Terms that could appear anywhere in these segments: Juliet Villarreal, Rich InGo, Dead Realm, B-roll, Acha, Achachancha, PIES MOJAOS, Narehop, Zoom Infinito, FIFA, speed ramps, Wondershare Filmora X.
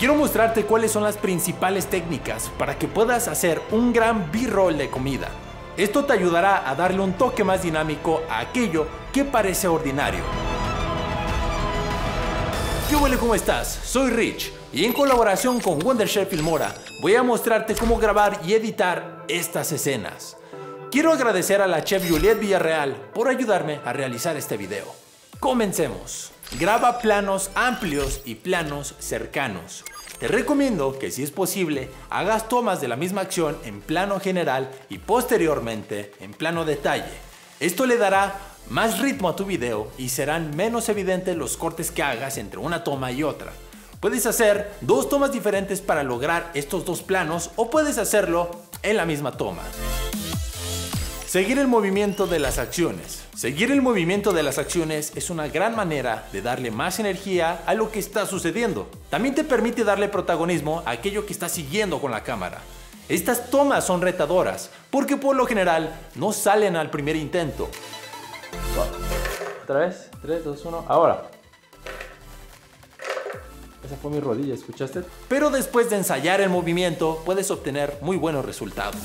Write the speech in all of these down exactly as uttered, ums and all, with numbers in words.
Quiero mostrarte cuáles son las principales técnicas para que puedas hacer un gran B-roll de comida. Esto te ayudará a darle un toque más dinámico a aquello que parece ordinario. ¿Qué huele? ¿Cómo estás? Soy Rich y en colaboración con Wondershare Filmora voy a mostrarte cómo grabar y editar estas escenas. Quiero agradecer a la chef Juliet Villarreal por ayudarme a realizar este video. Comencemos. Graba planos amplios y planos cercanos. Te recomiendo que, si es posible, hagas tomas de la misma acción en plano general y posteriormente en plano detalle. Esto le dará más ritmo a tu video y serán menos evidentes los cortes que hagas entre una toma y otra. Puedes hacer dos tomas diferentes para lograr estos dos planos o puedes hacerlo en la misma toma. Seguir el movimiento de las acciones. Seguir el movimiento de las acciones es una gran manera de darle más energía a lo que está sucediendo. También te permite darle protagonismo a aquello que estás siguiendo con la cámara. Estas tomas son retadoras porque por lo general no salen al primer intento. Otra vez, tres, dos, uno, ahora. Esa fue mi rodilla, ¿escuchaste? Pero después de ensayar el movimiento puedes obtener muy buenos resultados.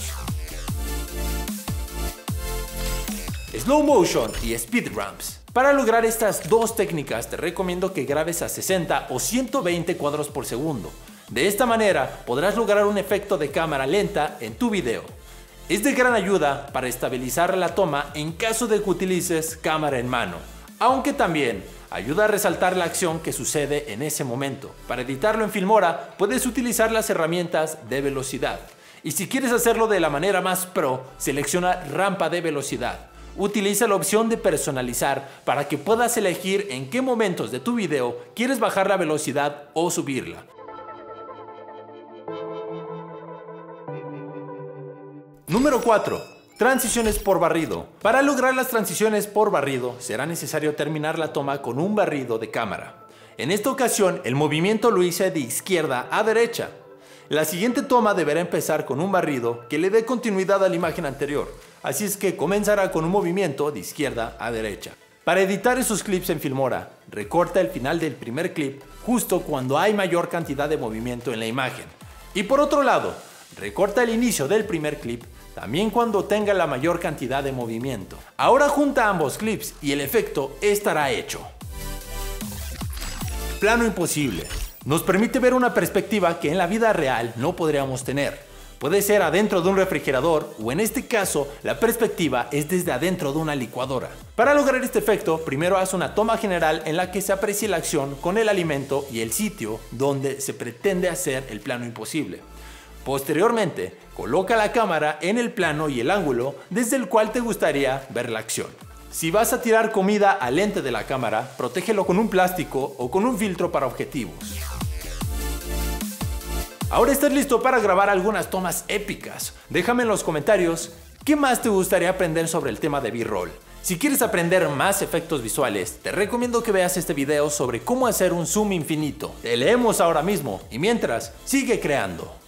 Slow motion y speed ramps. Para lograr estas dos técnicas te recomiendo que grabes a sesenta o ciento veinte cuadros por segundo. De esta manera podrás lograr un efecto de cámara lenta en tu video. Es de gran ayuda para estabilizar la toma en caso de que utilices cámara en mano, aunque también ayuda a resaltar la acción que sucede en ese momento. Para editarlo en Filmora puedes utilizar las herramientas de velocidad y si quieres hacerlo de la manera más pro, selecciona rampa de velocidad. Utiliza la opción de personalizar para que puedas elegir en qué momentos de tu video quieres bajar la velocidad o subirla. Número cuatro. Transiciones por barrido. Para lograr las transiciones por barrido, será necesario terminar la toma con un barrido de cámara. En esta ocasión, el movimiento lo hice de izquierda a derecha. La siguiente toma deberá empezar con un barrido que le dé continuidad a la imagen anterior, así es que comenzará con un movimiento de izquierda a derecha. Para editar esos clips en Filmora, recorta el final del primer clip justo cuando hay mayor cantidad de movimiento en la imagen. Y por otro lado, recorta el inicio del primer clip también cuando tenga la mayor cantidad de movimiento. Ahora junta ambos clips y el efecto estará hecho. Plano imposible. Nos permite ver una perspectiva que en la vida real no podríamos tener. Puede ser adentro de un refrigerador o, en este caso, la perspectiva es desde adentro de una licuadora. Para lograr este efecto, primero haz una toma general en la que se aprecie la acción con el alimento y el sitio donde se pretende hacer el plano imposible. Posteriormente, coloca la cámara en el plano y el ángulo desde el cual te gustaría ver la acción. Si vas a tirar comida al lente de la cámara, protégelo con un plástico o con un filtro para objetivos. Ahora estás listo para grabar algunas tomas épicas. Déjame en los comentarios qué más te gustaría aprender sobre el tema de B-roll. Si quieres aprender más efectos visuales, te recomiendo que veas este video sobre cómo hacer un zoom infinito. Te leemos ahora mismo y mientras, sigue creando.